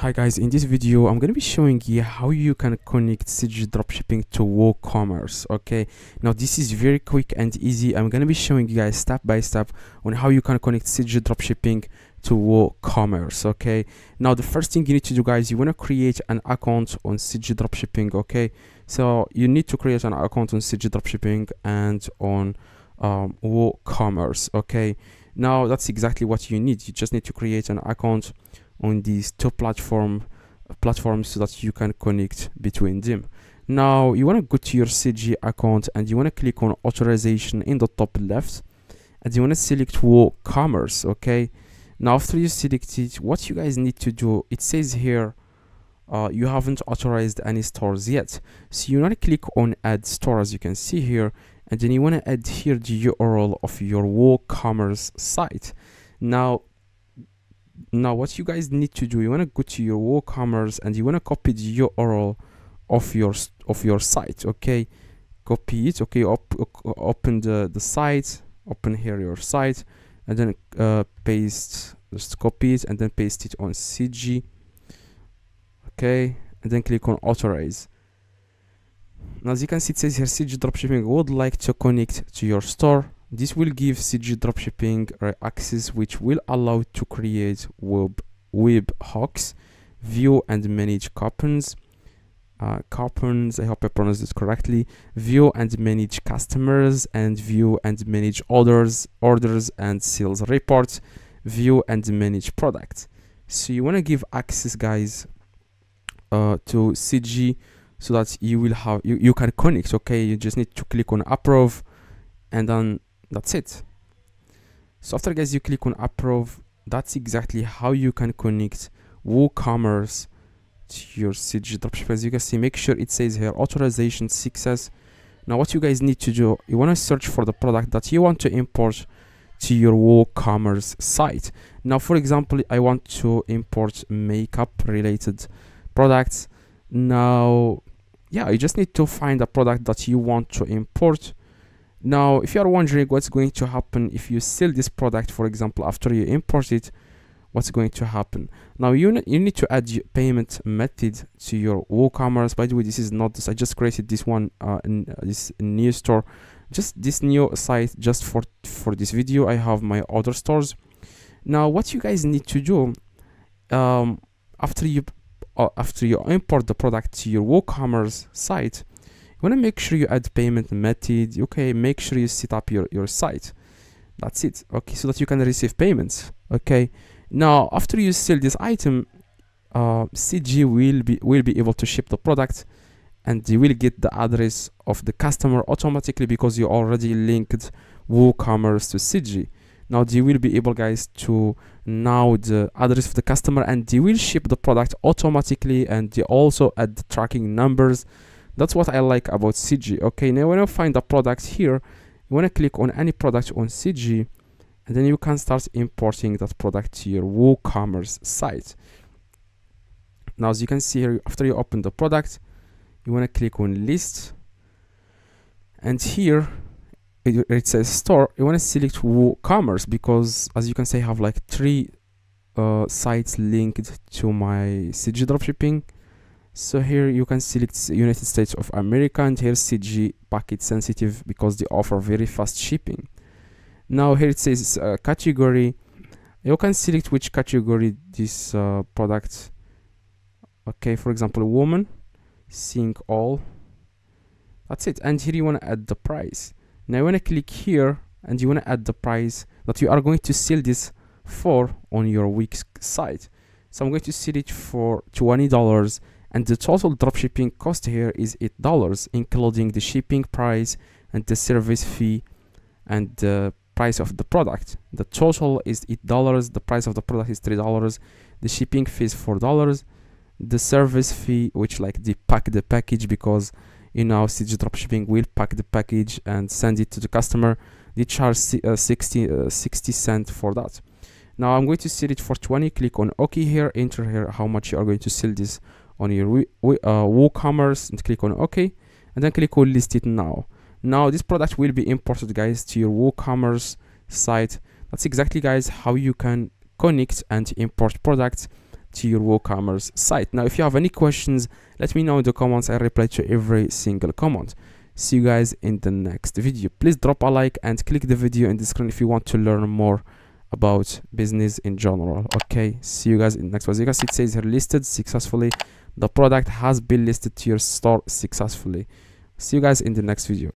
Hi guys, in this video I'm going to be showing you how you can connect CJ Dropshipping to WooCommerce. Okay, now this is very quick and easy. I'm going to be showing you guys step by step on how you can connect CJ Dropshipping to WooCommerce. Okay, now the first thing you need to do, guys, you want to create an account on CJ Dropshipping. Okay, so you need to create an account on CJ Dropshipping and on WooCommerce. Okay, now that's exactly what you need. You just need to create an account on these two platforms so that you can connect between them. Now you want to go to your CJ account and you want to click on authorization in the top left and you want to select WooCommerce. Okay, now after you select it, what you guys need to do, it says here you haven't authorized any stores yet, so you want to click on add store, as you can see here, and then you want to add here the URL of your WooCommerce site. Now what you guys need to do, you want to go to your WooCommerce and you want to copy the URL of your site. Okay, copy it. Okay, open the site, open here your site, and then paste, just copy it and then paste it on CJ. Okay, and then click on authorize. Now as you can see, it says here CJ Dropshipping would like to connect to your store. This will give CJ Dropshipping access, which will allow to create web hooks, view and manage coupons. I hope I pronounced it correctly. View and manage customers, and view and manage orders and sales reports. View and manage products. So you want to give access, guys, to CJ, so that you can connect. Okay, you just need to click on approve, and then that's it. So after, guys, you click on approve, that's exactly how you can connect WooCommerce to your CJ Dropshipping. As you can see, make sure it says here authorization success. Now what you guys need to do, you want to search for the product that you want to import to your WooCommerce site. Now for example, I want to import makeup related products. Now yeah, you just need to find a product that you want to import. Now if you are wondering what's going to happen if you sell this product, for example, after you import it, what's going to happen? Now you need to add your payment method to your WooCommerce. By the way, this is not this, I just created this one this new store, just this new site, just for this video. I have my other stores. Now what you guys need to do, after you import the product to your WooCommerce site, you want to make sure you add payment method. Okay, make sure you set up your site. That's it. Okay, so that you can receive payments. Okay, now after you sell this item, CJ will be able to ship the product, and you will get the address of the customer automatically because you already linked WooCommerce to CJ. Now they will be able, guys, to know the address of the customer, and they will ship the product automatically, and they also add the tracking numbers. That's what I like about CJ. Okay, now when you find a product here, you want to click on any product on CJ, and then you can start importing that product to your WooCommerce site. Now as you can see here, after you open the product, you want to click on list, and here it says store. You want to select WooCommerce because, as you can see, I have like three sites linked to my CJ Dropshipping. So here you can select United States of America, and here CJ packet sensitive because they offer very fast shipping. Now here it says category. You can select which category this product. Okay, for example, woman, sync all. That's it. And here you want to add the price. Now you want to click here and you want to add the price that you are going to sell this for on your Wix site. So I'm going to sell it for $20. And the total dropshipping cost here is $8, including the shipping price and the service fee and the price of the product. The total is $8, the price of the product is $3, the shipping fee is $4, the service fee, which like they pack the package, because you know CJ Dropshipping will pack the package and send it to the customer. They charge 60 cents for that. Now I'm going to sell it for 20. Click on OK here, enter here how much you are going to sell this on your WooCommerce, and click on OK, and then click on list it now. Now this product will be imported, guys, to your WooCommerce site. That's exactly, guys, how you can connect and import products to your WooCommerce site. Now, if you have any questions, let me know in the comments. I reply to every single comment. See you guys in the next video. Please drop a like and click the video in the screen if you want to learn more about business in general. Okay, see you guys in the next one. As you can see, it says here, listed successfully. The product has been listed to your store successfully. See you guys in the next video.